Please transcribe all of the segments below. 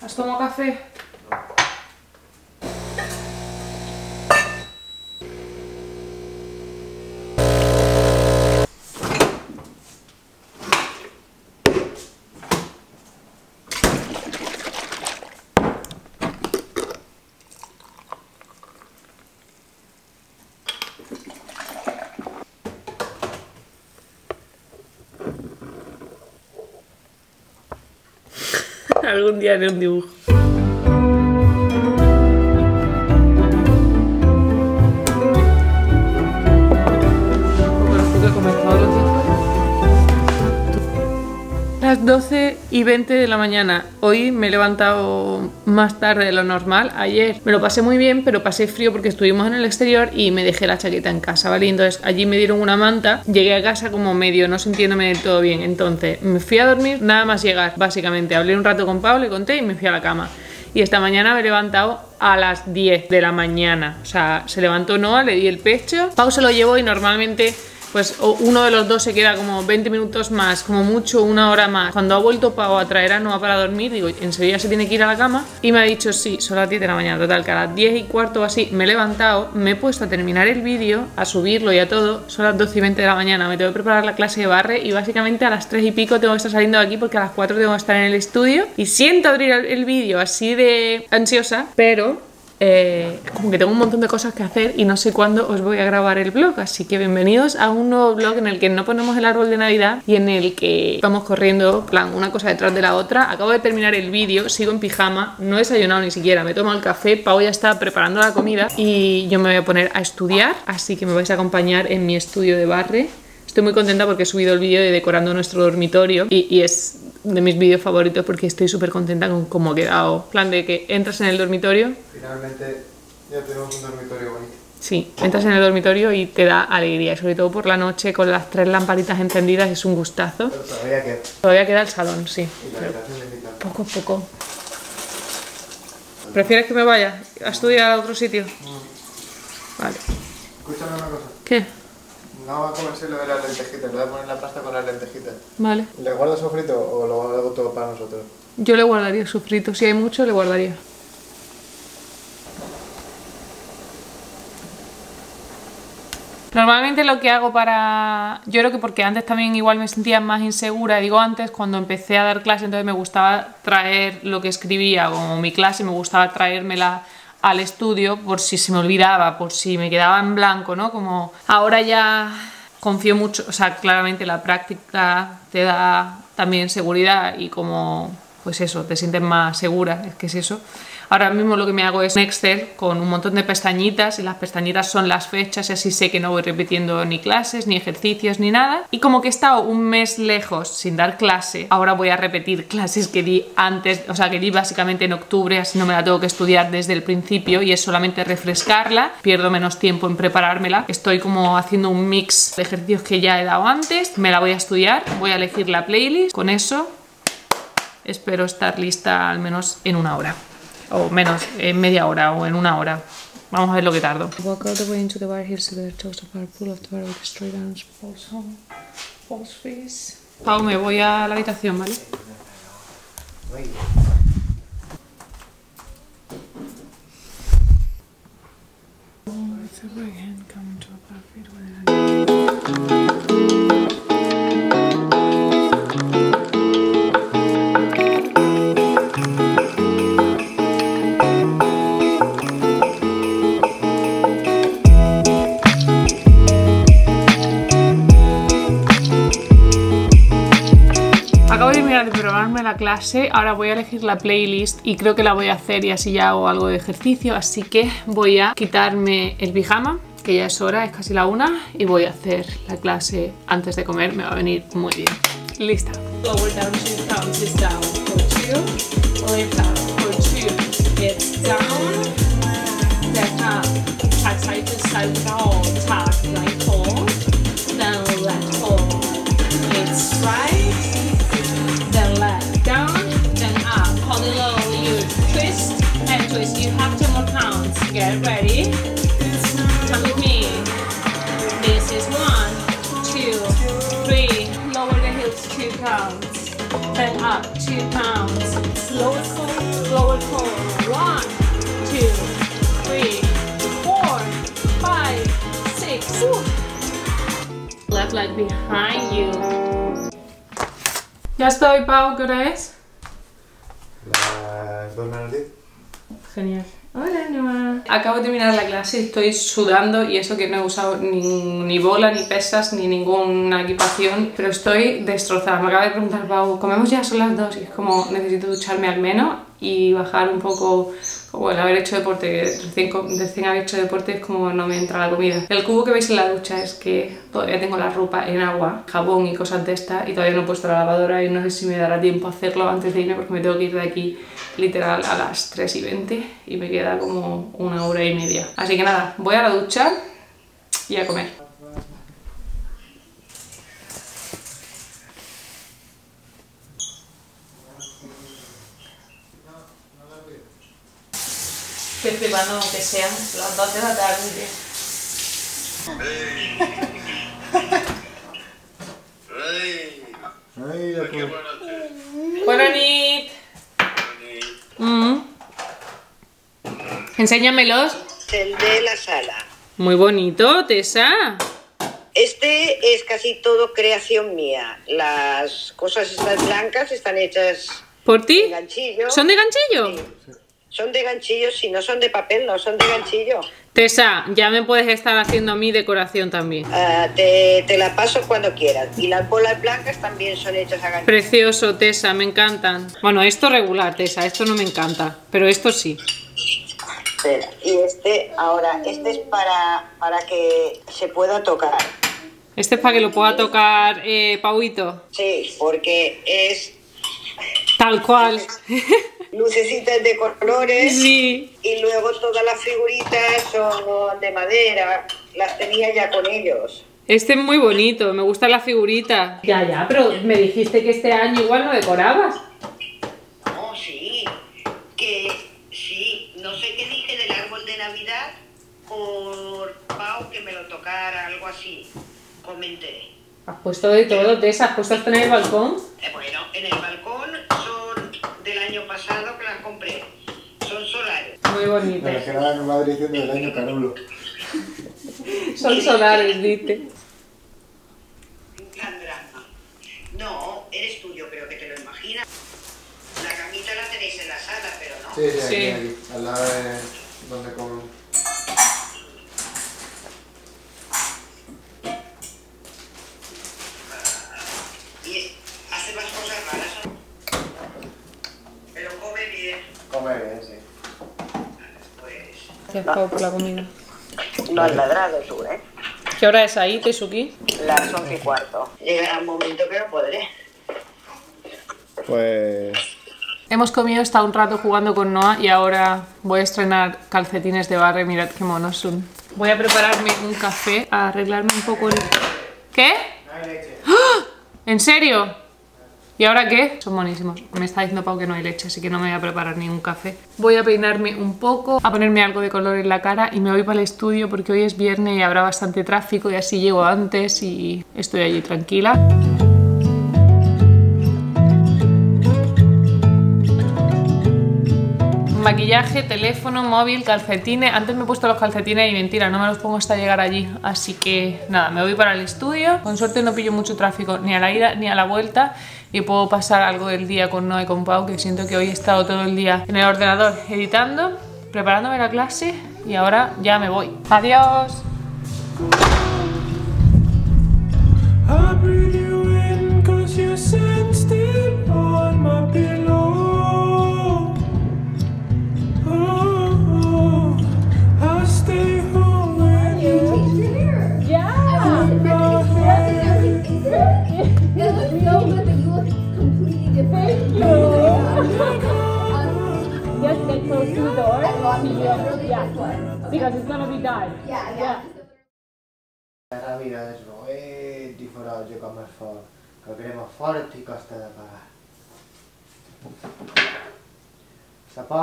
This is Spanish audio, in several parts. ¿Has tomado café? Algún día haré un dibujo. Las 12:20 de la mañana. Hoy me he levantado más tarde de lo normal. Ayer me lo pasé muy bien, pero pasé frío porque estuvimos en el exterior y me dejé la chaqueta en casa, ¿vale? Entonces allí me dieron una manta. Llegué a casa como medio, no sintiéndome del todo bien. Entonces me fui a dormir, nada más llegar, básicamente. Hablé un rato con Pablo, le conté y me fui a la cama. Y esta mañana me he levantado a las 10 de la mañana. O sea, se levantó Noah, le di el pecho. Pau se lo llevó y normalmente pues uno de los dos se queda como 20 minutos más, como mucho una hora más. Cuando ha vuelto Pau a traer a Noah para dormir, digo, enseguida se tiene que ir a la cama. Y me ha dicho, sí, son las 10 de la mañana, total, que a las 10 y cuarto o así me he levantado, me he puesto a terminar el vídeo, a subirlo y a todo. Son las 12:20 de la mañana, me tengo que preparar la clase de barre y básicamente a las 3 y pico tengo que estar saliendo de aquí porque a las 4 tengo que estar en el estudio. Y siento abrir el vídeo así de ansiosa, pero como que tengo un montón de cosas que hacer y no sé cuándo os voy a grabar el vlog. Así que bienvenidos a un nuevo vlog en el que no ponemos el árbol de Navidad y en el que vamos corriendo, plan, una cosa detrás de la otra. Acabo de terminar el vídeo, sigo en pijama, no he desayunado ni siquiera, me tomo el café, Pau ya está preparando la comida y yo me voy a poner a estudiar, así que me vais a acompañar en mi estudio de barre. Estoy muy contenta porque he subido el vídeo de decorando nuestro dormitorio y es de mis vídeos favoritos porque estoy súper contenta con cómo ha quedado. Plan de que entras en el dormitorio. Finalmente ya tenemos un dormitorio bonito. Sí, entras en el dormitorio y te da alegría, y sobre todo por la noche con las 3 lamparitas encendidas es un gustazo. Pero todavía queda. Todavía queda el salón, sí. Y la habitación limitada. Poco a poco. ¿Prefieres que me vaya a estudiar a otro sitio? No. Vale. Escúchame una cosa. ¿Qué? No va a comerse lo de las lentejitas, le voy a poner la pasta con las lentejitas. Vale. ¿Le guardo sofrito o lo hago todo para nosotros? Yo le guardaría sofrito, si hay mucho le guardaría. Normalmente lo que hago para... Yo creo que porque antes también igual me sentía más insegura, digo antes, cuando empecé a dar clase, entonces me gustaba traer lo que escribía como mi clase, me gustaba traérmela al estudio por si se me olvidaba, por si me quedaba en blanco, ¿no? Como ahora ya confío mucho, o sea, claramente la práctica te da también seguridad y como, pues eso, te sientes más segura, es que es eso. Ahora mismo lo que me hago es un Excel con un montón de pestañitas y las pestañitas son las fechas y así sé que no voy repitiendo ni clases, ni ejercicios, ni nada. Y como que he estado un mes lejos sin dar clase, ahora voy a repetir clases que di antes, o sea que di básicamente en octubre, así no me la tengo que estudiar desde el principio y es solamente refrescarla, pierdo menos tiempo en preparármela. Estoy como haciendo un mix de ejercicios que ya he dado antes, me la voy a estudiar, voy a elegir la playlist, con eso espero estar lista al menos en una hora. O menos, en media hora o en una hora. Vamos a ver lo que tardo. Pau, me voy a la habitación, ¿vale? Clase, ahora voy a elegir la playlist y creo que la voy a hacer y así ya hago algo de ejercicio, así que voy a quitarme el pijama, que ya es hora, es casi la 1 y voy a hacer la clase antes de comer, me va a venir muy bien. Lista. You have 10 more counts. Get ready. Come with me. This is 1, 2, 3. Lower the hips 2 counts. Then up 2 counts. Slow, slow, slow. not like behind you. ¿Ya está hoy, Pau? ¿Qué hora es? Las 2 menos 10. Genial. Hola, Noah. Acabo de terminar la clase, estoy sudando y eso que no he usado ni bola, ni pesas, ni ninguna equipación, pero estoy destrozada. Me acaba de preguntar Pau, ¿comemos ya? Son las 2 y es como, necesito ducharme al menos y bajar un poco como el haber hecho deporte, que recién haber hecho deporte es como no me entra la comida. El cubo que veis en la ducha es que todavía tengo la ropa en agua, jabón y cosas de estas, y todavía no he puesto la lavadora y no sé si me dará tiempo a hacerlo antes de irme porque me tengo que ir de aquí literal a las 3:20 y me queda como 1 hora y media. Así que nada, voy a la ducha y a comer. Estoy flipando aunque sean las 2 de la tarde. Buenas noches. Enséñamelos. El de la sala. Muy bonito, Tessa. Este es casi todo creación mía. Las cosas estas blancas están hechas... ¿Por ti? De ganchillo. ¿Son de ganchillo? Sí. Son de ganchillo, si no son de papel, no son de ganchillo. Tessa, ya me puedes estar haciendo mi decoración también. Te la paso cuando quieras. Y las bolas blancas también son hechas a ganchillo. Precioso, Tessa, me encantan. Bueno, esto regular, Tessa, esto no me encanta, pero esto sí. Espera, y este, ahora, este es para que se pueda tocar. Este es para que lo pueda tocar, Pauito. Sí, porque es... Tal cual. Lucecitas de colores, sí. Y luego todas las figuritas son de madera, las tenía ya con ellos. Este es muy bonito, me gusta la figurita. Ya, pero me dijiste que este año igual no decorabas. No, sí, que sí, no sé qué dije del árbol de Navidad por Pau que me lo tocara, algo así, comenté. ¿Has puesto de todo, Tessa? ¿Has puesto hasta en el balcón? Bueno, en el balcón son del año pasado que las compré. Son solares. Muy bonitas. Me imaginaba mi madre diciendo del año canulo. Son solares, ¿viste? Gran drama. No, eres tuyo, pero que te lo imaginas. La camita la tenéis en la sala, pero no. Sí. Aquí, al lado de donde como... Gracias, Pau, por la comida. No has ladrado tú, ¿eh? ¿Qué hora es ahí, Tezuki? Las 11:15. Llegará un momento que no podré. Pues... Hemos comido, hasta un rato jugando con Noah y ahora voy a estrenar calcetines de barre. Mirad qué monos son. Voy a prepararme un café, a arreglarme un poco el... ¿Qué? No hay leche. ¡Oh! ¿En serio? ¿Y ahora qué? Son buenísimos. Me está diciendo Pau que no hay leche, así que no me voy a preparar ningún café. Voy a peinarme un poco, a ponerme algo de color en la cara y me voy para el estudio porque hoy es viernes y habrá bastante tráfico y así llego antes y estoy allí tranquila. Maquillaje, teléfono, móvil, calcetines. Antes me he puesto los calcetines y mentira, no me los pongo hasta llegar allí. Así que nada, me voy para el estudio. Con suerte no pillo mucho tráfico ni a la ida ni a la vuelta y puedo pasar algo del día con Noah y con Pau, que siento que hoy he estado todo el día en el ordenador editando, preparándome la clase y ahora ya me voy. ¡Adiós! Navidad é diferente de comer fora, que a crema forte custa de pagar. Sapó,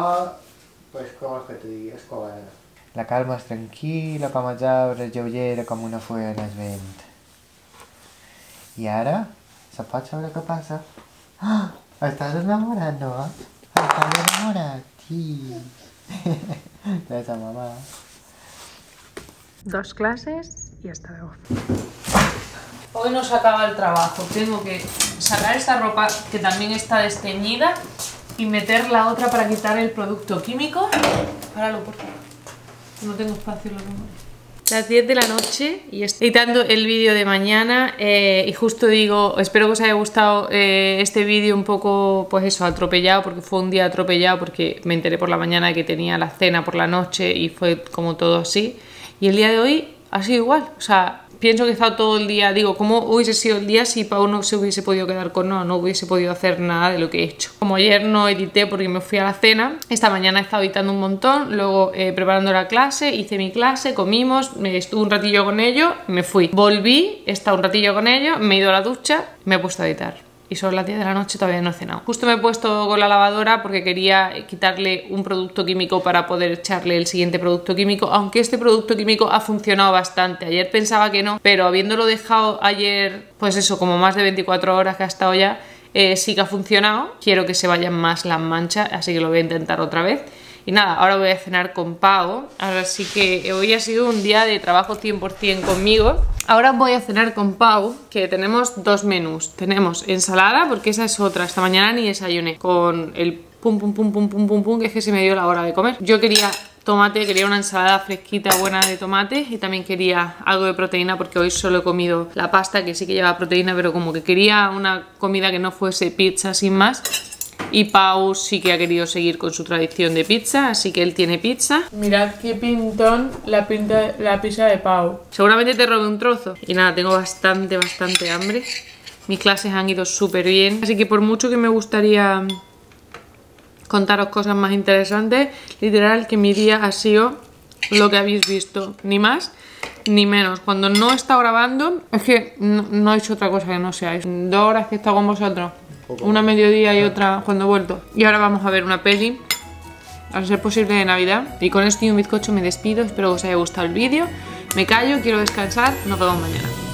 pues como es que te digas, cobarde. La calma es tranquil·la, com els arbres, lleugera com una fulla en el vent. I ara, se pot saber què passa? Ah, estàs enamorat, no? Estàs enamorat, sí. Tessa, mamà. 2 clases y hasta luego. Hoy no se acaba el trabajo. Tengo que sacar esta ropa que también está desteñida y meter la otra para quitar el producto químico. Páralo, por favor. No tengo espacio en la cámara. Las 10 de la noche y estoy editando el vídeo de mañana y justo digo, espero que os haya gustado este vídeo un poco, pues eso, atropellado, porque fue un día atropellado, porque me enteré por la mañana que tenía la cena por la noche y fue como todo así. Y el día de hoy ha sido igual, o sea, pienso que he estado todo el día, digo, ¿cómo hubiese sido el día si Pau no se hubiese podido quedar con nosotros? No hubiese podido hacer nada de lo que he hecho. Como ayer no edité porque me fui a la cena, esta mañana he estado editando un montón, luego preparando la clase, hice mi clase, comimos, estuve un ratillo con ellos, me fui. Volví, he estado un ratillo con ellos, me he ido a la ducha, me he puesto a editar. Y son las 10 de la noche, todavía no he cenado. Justo me he puesto con la lavadora porque quería quitarle un producto químico para poder echarle el siguiente producto químico, aunque este producto químico ha funcionado bastante. Ayer pensaba que no, pero habiéndolo dejado ayer, pues eso, como más de 24 horas que ha estado ya, sí que ha funcionado. Quiero que se vayan más las manchas, así que lo voy a intentar otra vez. Y nada, ahora voy a cenar con Pau. Ahora sí que hoy ha sido un día de trabajo 100% conmigo. Ahora voy a cenar con Pau, que tenemos dos menús. Tenemos ensalada, porque esa es otra. Esta mañana ni desayuné con el pum pum pum pum pum pum pum, que es que se me dio la hora de comer. Yo quería tomate, quería una ensalada fresquita buena de tomate, y también quería algo de proteína porque hoy solo he comido la pasta, que sí que lleva proteína, pero como que quería una comida que no fuese pizza sin más. Y Pau sí que ha querido seguir con su tradición de pizza, así que él tiene pizza. Mirad qué pintón la pizza de Pau. Seguramente te robé un trozo. Y nada, tengo bastante hambre. Mis clases han ido súper bien. Así que por mucho que me gustaría contaros cosas más interesantes, literal que mi día ha sido lo que habéis visto. Ni más ni menos. Cuando no he estado grabando, es que no he hecho otra cosa que no seáis. 2 horas que he estado con vosotros. Una mediodía y otra cuando he vuelto. Y ahora vamos a ver una peli, a ser posible de Navidad. Y con esto y un bizcocho me despido. Espero que os haya gustado el vídeo. Me callo, quiero descansar. Nos vemos mañana.